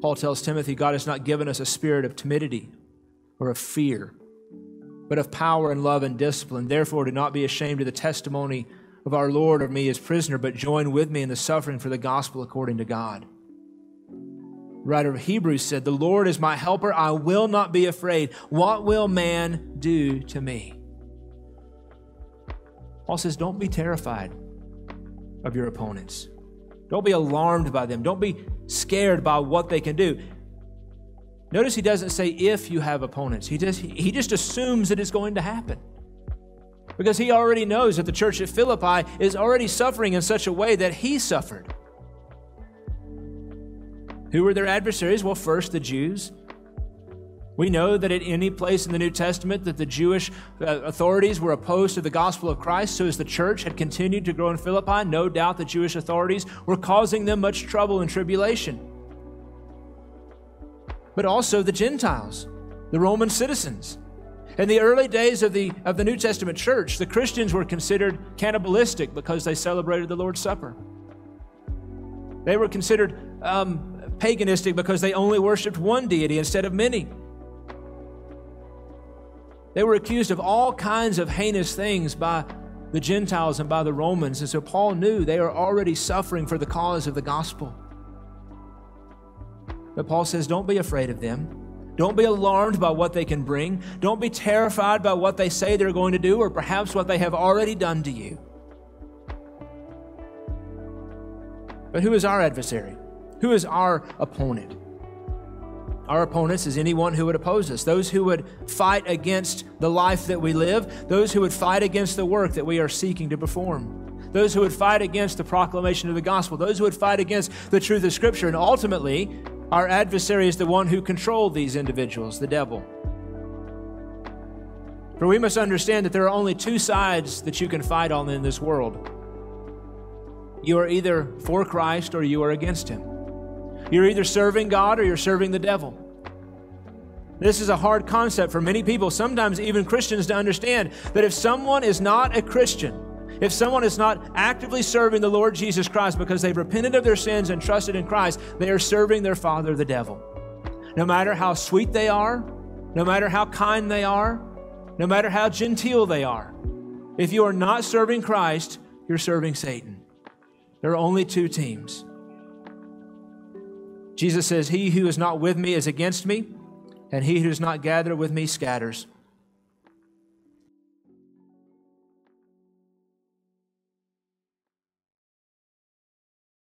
Paul tells Timothy, God has not given us a spirit of timidity or of fear, but of power and love and discipline. Therefore, do not be ashamed of the testimony of our Lord or me as prisoner, but join with me in the suffering for the gospel according to God. The writer of Hebrews said, the Lord is my helper, I will not be afraid. What will man do to me? Paul says, don't be terrified of your opponents. Don't be alarmed by them. Don't be scared by what they can do. Notice he doesn't say if you have opponents. He just assumes that it's going to happen, because he already knows that the church at Philippi is already suffering in such a way that he suffered. Who were their adversaries? Well, first, the Jews. We know that at any place in the New Testament that the Jewish authorities were opposed to the gospel of Christ, so as the church had continued to grow in Philippi, no doubt the Jewish authorities were causing them much trouble and tribulation. But also the Gentiles, the Roman citizens. In the early days of the New Testament church, the Christians were considered cannibalistic because they celebrated the Lord's Supper. They were considered paganistic because they only worshiped one deity instead of many. They were accused of all kinds of heinous things by the Gentiles and by the Romans, and so Paul knew they are already suffering for the cause of the gospel. But Paul says, don't be afraid of them. Don't be alarmed by what they can bring. Don't be terrified by what they say they're going to do, or perhaps what they have already done to you. But who is our adversary? Who is our opponent? Our opponents is anyone who would oppose us, those who would fight against the life that we live, those who would fight against the work that we are seeking to perform, those who would fight against the proclamation of the gospel, those who would fight against the truth of Scripture. And ultimately, our adversary is the one who controls these individuals, the devil. For we must understand that there are only two sides that you can fight on in this world. You are either for Christ or you are against Him. You're either serving God or you're serving the devil. This is a hard concept for many people, sometimes even Christians, to understand that if someone is not a Christian, if someone is not actively serving the Lord Jesus Christ because they've repented of their sins and trusted in Christ, they are serving their father, the devil. No matter how sweet they are, no matter how kind they are, no matter how genteel they are, if you are not serving Christ, you're serving Satan. There are only two teams. Jesus says, he who is not with me is against me, and he who does not gather with me scatters.